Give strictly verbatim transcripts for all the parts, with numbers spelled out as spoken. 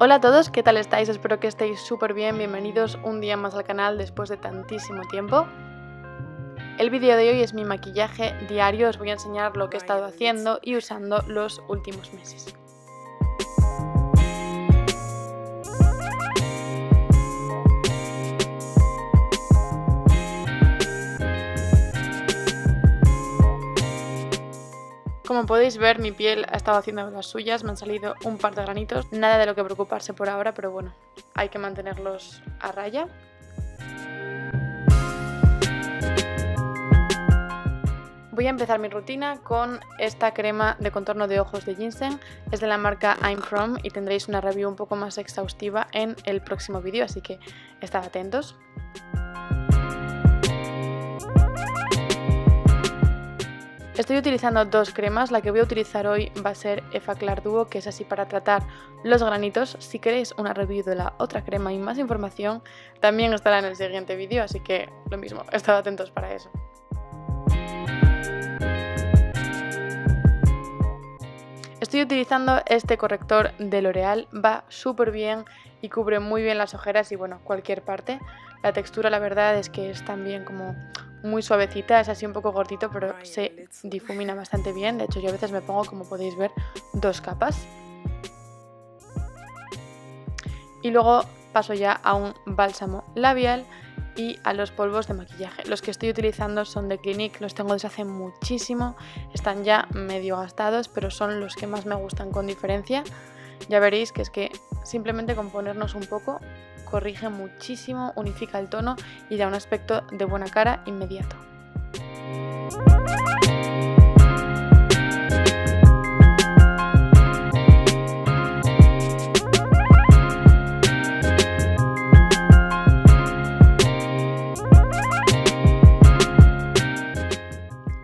Hola a todos, ¿qué tal estáis? Espero que estéis súper bien, bienvenidos un día más al canal después de tantísimo tiempo. El vídeo de hoy es mi maquillaje diario, os voy a enseñar lo que he estado haciendo y usando los últimos meses. Como podéis ver, mi piel ha estado haciendo las suyas, me han salido un par de granitos, nada de lo que preocuparse por ahora, pero bueno, hay que mantenerlos a raya. Voy a empezar mi rutina con esta crema de contorno de ojos de ginseng, es de la marca I'm From y tendréis una review un poco más exhaustiva en el próximo vídeo, así que estad atentos. Estoy utilizando dos cremas, la que voy a utilizar hoy va a ser Effaclar Duo, que es así para tratar los granitos. Si queréis una review de la otra crema y más información, también estará en el siguiente vídeo, así que lo mismo, estad atentos para eso. Estoy utilizando este corrector de L'Oréal, va súper bien y cubre muy bien las ojeras y bueno, cualquier parte. La textura la verdad es que es también como muy suavecita, es así un poco gordito pero se difumina bastante bien, de hecho yo a veces me pongo, como podéis ver, dos capas. Y luego paso ya a un bálsamo labial y a los polvos de maquillaje. Los que estoy utilizando son de Clinique, los tengo desde hace muchísimo, están ya medio gastados, pero son los que más me gustan con diferencia. Ya veréis que es que simplemente con ponernos un poco corrige muchísimo, unifica el tono y da un aspecto de buena cara inmediato.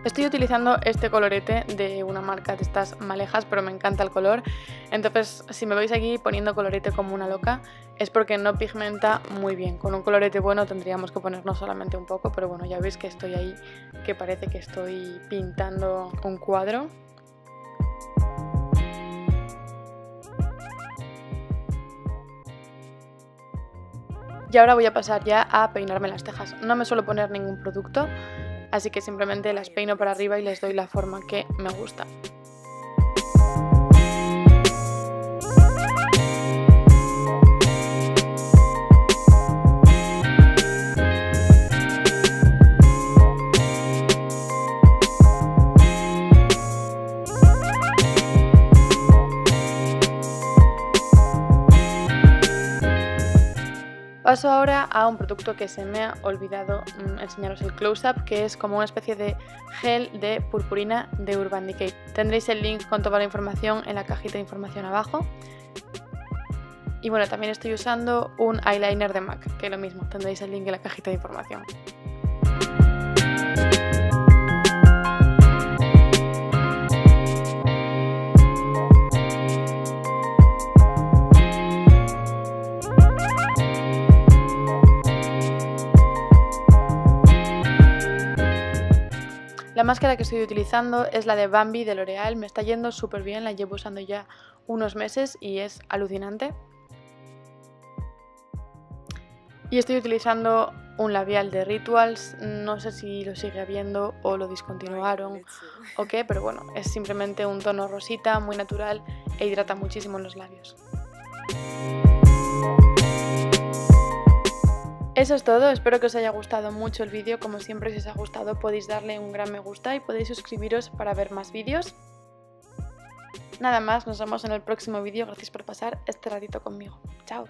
Estoy utilizando este colorete de una marca de estas malejas, pero me encanta el color, entonces si me veis aquí poniendo colorete como una loca es porque no pigmenta muy bien. Con un colorete bueno tendríamos que ponernos solamente un poco, pero bueno, ya veis que estoy ahí, que parece que estoy pintando un cuadro. Y ahora voy a pasar ya a peinarme las cejas, no me suelo poner ningún producto, así que simplemente las peino para arriba y les doy la forma que me gusta. Paso ahora a un producto que se me ha olvidado enseñaros el close-up, que es como una especie de gel de purpurina de Urban Decay. Tendréis el link con toda la información en la cajita de información abajo. Y bueno, también estoy usando un eyeliner de MAC, que es lo mismo, tendréis el link en la cajita de información. La máscara que estoy utilizando es la de Bambi de L'Oréal, me está yendo súper bien, la llevo usando ya unos meses y es alucinante. Y estoy utilizando un labial de Rituals, no sé si lo sigue habiendo o lo discontinuaron o qué, pero bueno, es simplemente un tono rosita, muy natural e hidrata muchísimo los labios. Eso es todo, espero que os haya gustado mucho el vídeo, como siempre si os ha gustado podéis darle un gran me gusta y podéis suscribiros para ver más vídeos. Nada más, nos vemos en el próximo vídeo, gracias por pasar este ratito conmigo. ¡Chao!